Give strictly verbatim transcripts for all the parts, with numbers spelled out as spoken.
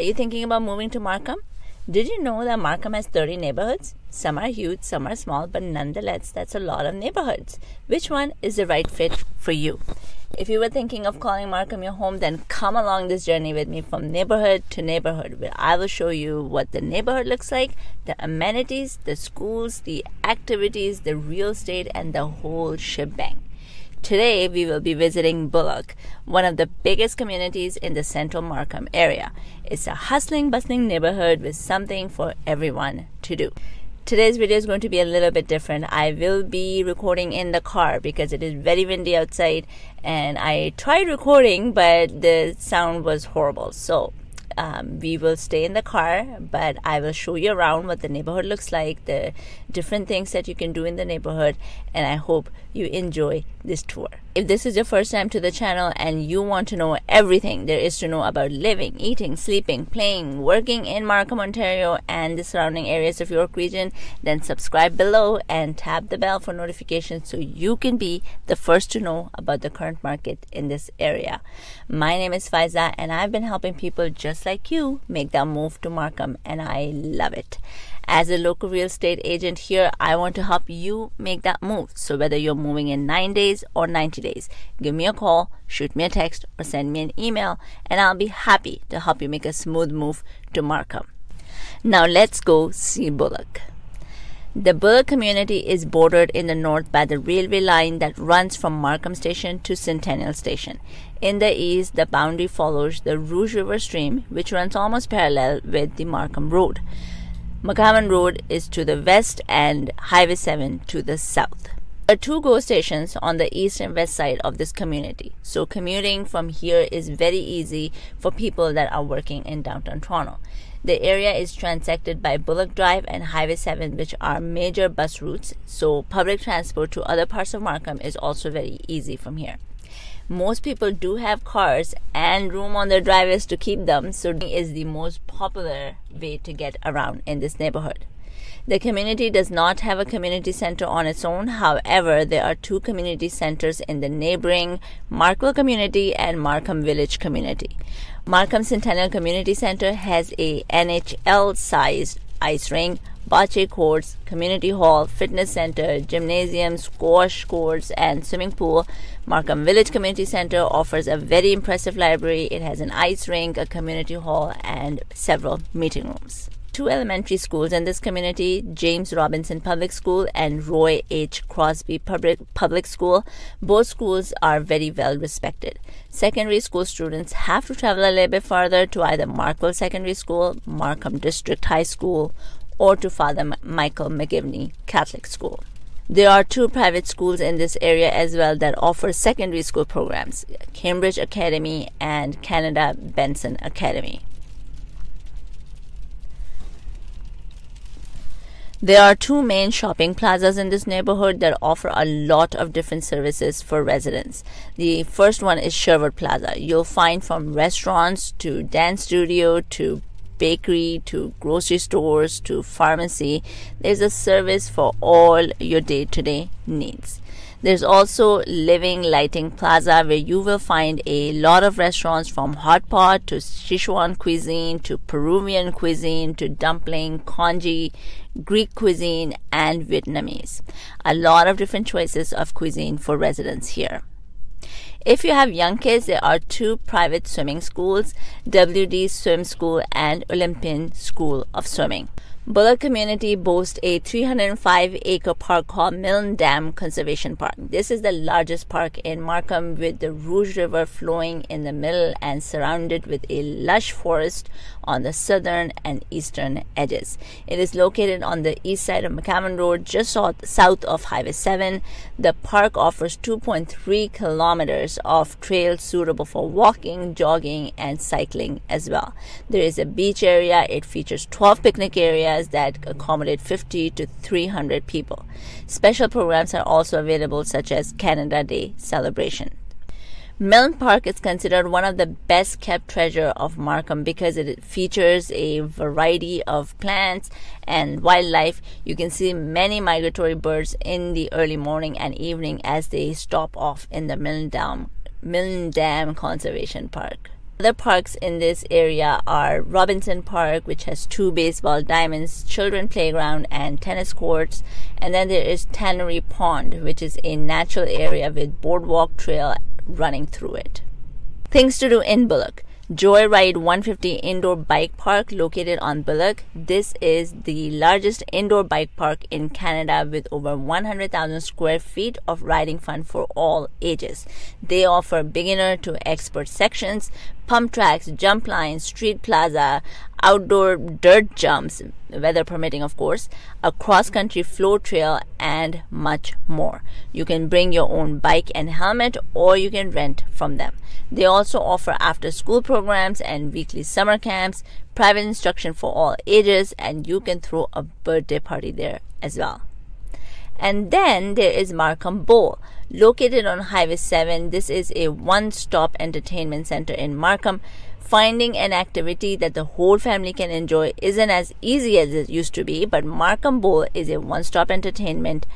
Are you thinking about moving to Markham? Did you know that Markham has thirty neighborhoods? Some are huge, some are small, but nonetheless, that's a lot of neighborhoods. Which one is the right fit for you? If you were thinking of calling Markham your home, then come along this journey with me from neighborhood to neighborhood, where I will show you what the neighborhood looks like, the amenities, the schools, the activities, the real estate, and the whole shebang. Today, we will be visiting Bullock, one of the biggest communities in the central Markham area. It's a hustling, bustling neighborhood with something for everyone to do. Today's video is going to be a little bit different. I will be recording in the car because it is very windy outside, and I tried recording, but the sound was horrible. So um, we will stay in the car, but I will show you around what the neighborhood looks like, the different things that you can do in the neighborhood, and I hope you enjoy this tour. If this is your first time to the channel and you want to know everything there is to know about living, eating, sleeping, playing, working in Markham, Ontario and the surrounding areas of York Region, then subscribe below and tap the bell for notifications so you can be the first to know about the current market in this area. My name is Faiza and I've been helping people just like you make that move to Markham, and I love it. As a local real estate agent here, I want to help you make that move. So whether you're moving in nine days or ninety days, give me a call, shoot me a text, or send me an email, and I'll be happy to help you make a smooth move to Markham. Now let's go see Bullock. The Bullock community is bordered in the north by the railway line that runs from Markham station to Centennial station. In the east, the boundary follows the Rouge River stream, which runs almost parallel with the Markham Road. McCowan Road is to the west and Highway seven to the south. There are two GO stations on the east and west side of this community, so commuting from here is very easy for people that are working in downtown Toronto. The area is transected by Bullock Drive and Highway seven, which are major bus routes, so public transport to other parts of Markham is also very easy from here. Most people do have cars and room on their driveways to keep them, so it is the most popular way to get around in this neighborhood. The community does not have a community center on its own. However, there are two community centers in the neighboring Markville community and Markham Village community. Markham Centennial Community Center has a N H L-sized ice rink, bocce courts, community hall, fitness center, gymnasium, squash courts, and swimming pool. Markham Village Community Center offers a very impressive library. It has an ice rink, a community hall, and several meeting rooms. Two elementary schools in this community, James Robinson Public School and Roy H. Crosby Public School. Both schools are very well respected. Secondary school students have to travel a little bit farther to either Markville Secondary School, Markham District High School, or to Father Michael McGivney Catholic School. There are two private schools in this area as well that offer secondary school programs, Cambridge Academy and Canada Benson Academy. There are two main shopping plazas in this neighborhood that offer a lot of different services for residents. The first one is Sherwood Plaza. You'll find from restaurants to dance studio to bakery to grocery stores to pharmacy. There's a service for all your day-to-day needs. There's also Living Lighting Plaza, where you will find a lot of restaurants from hot pot to Sichuan cuisine to Peruvian cuisine to dumpling, congee, Greek cuisine, and Vietnamese. A lot of different choices of cuisine for residents here. If you have young kids, there are two private swimming schools, W D Swim School and Olympian School of Swimming. Bullock community boasts a three hundred five acre park called Milne Dam Conservation Park. This is the largest park in Markham, with the Rouge River flowing in the middle and surrounded with a lush forest on the southern and eastern edges. It is located on the east side of McCowan Road, just south of Highway seven. The park offers two point three kilometers of trails suitable for walking, jogging, and cycling as well. There is a beach area. It features twelve picnic areas that accommodate fifty to three hundred people. Special programs are also available, such as Canada Day celebration. Milne Park is considered one of the best kept treasure of Markham because it features a variety of plants and wildlife. You can see many migratory birds in the early morning and evening as they stop off in the Milne Dam, Milne Dam Conservation Park. Other parks in this area are Robinson Park, which has two baseball diamonds, children playground, and tennis courts. And then there is Tannery Pond, which is a natural area with boardwalk trail running through it. Things to do in Bullock. Joyride one fifty Indoor Bike Park located on Bullock. This is the largest indoor bike park in Canada with over one hundred thousand square feet of riding fun for all ages. They offer beginner to expert sections, pump tracks, jump lines, street plaza, outdoor dirt jumps, weather permitting of course, a cross-country flow trail, and much more. You can bring your own bike and helmet, or you can rent from them. They also offer after-school programs and weekly summer camps, private instruction for all ages, and you can throw a birthday party there as well. And then there is Markham Bowl. Located on Highway seven, this is a one-stop entertainment center in Markham. Finding an activity that the whole family can enjoy isn't as easy as it used to be, but Markham Bowl is a one-stop entertainment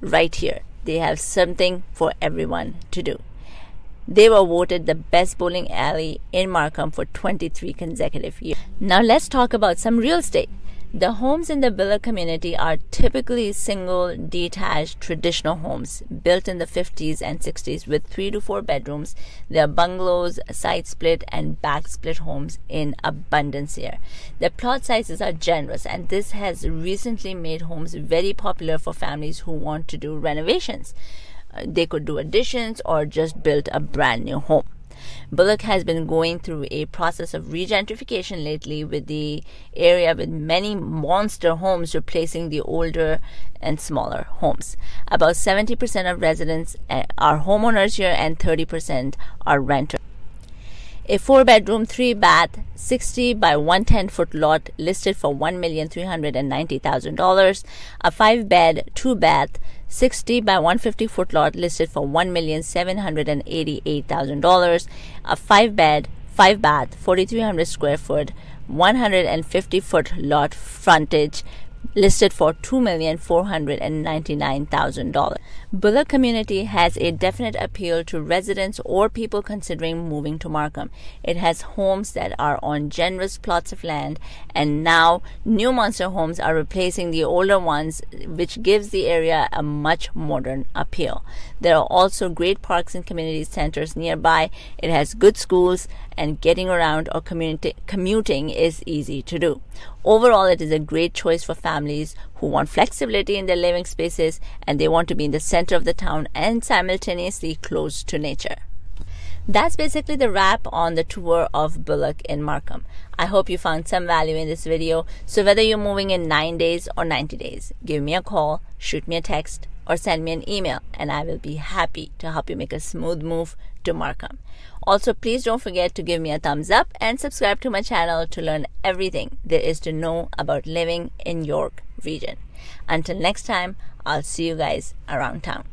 right here. They have something for everyone to do. They were voted the best bowling alley in Markham for twenty-three consecutive years. Now let's talk about some real estate. The homes in the Bullock community are typically single, detached, traditional homes built in the fifties and sixties with three to four bedrooms. There are bungalows, side split, and back split homes in abundance here. The plot sizes are generous, and this has recently made homes very popular for families who want to do renovations. They could do additions or just build a brand new home. Bullock has been going through a process of regentrification lately, with the area with many monster homes replacing the older and smaller homes. About seventy percent of residents are homeowners here and thirty percent are renters. A four-bedroom, three-bath, sixty by one hundred ten foot lot listed for one million three hundred ninety thousand dollars. A five-bed, two-bath, sixty by one hundred fifty foot lot listed for one million seven hundred eighty-eight thousand dollars. A five-bed, five-bath, forty-three hundred square foot, one hundred fifty foot lot frontage listed for two million four hundred ninety-nine thousand dollars. Bullock community has a definite appeal to residents or people considering moving to Markham. It has homes that are on generous plots of land, and now new monster homes are replacing the older ones, which gives the area a much modern appeal. There are also great parks and community centers nearby. It has good schools, and getting around or commuting is easy to do. Overall, it is a great choice for families who want flexibility in their living spaces, and they want to be in the center of the town and simultaneously close to nature. That's basically the wrap on the tour of Bullock in Markham. I hope you found some value in this video. So whether you're moving in nine days or ninety days, give me a call, shoot me a text, or send me an email, and I will be happy to help you make a smooth move to Markham. Also, please don't forget to give me a thumbs up and subscribe to my channel to learn everything there is to know about living in York Region. Until next time, I'll see you guys around town.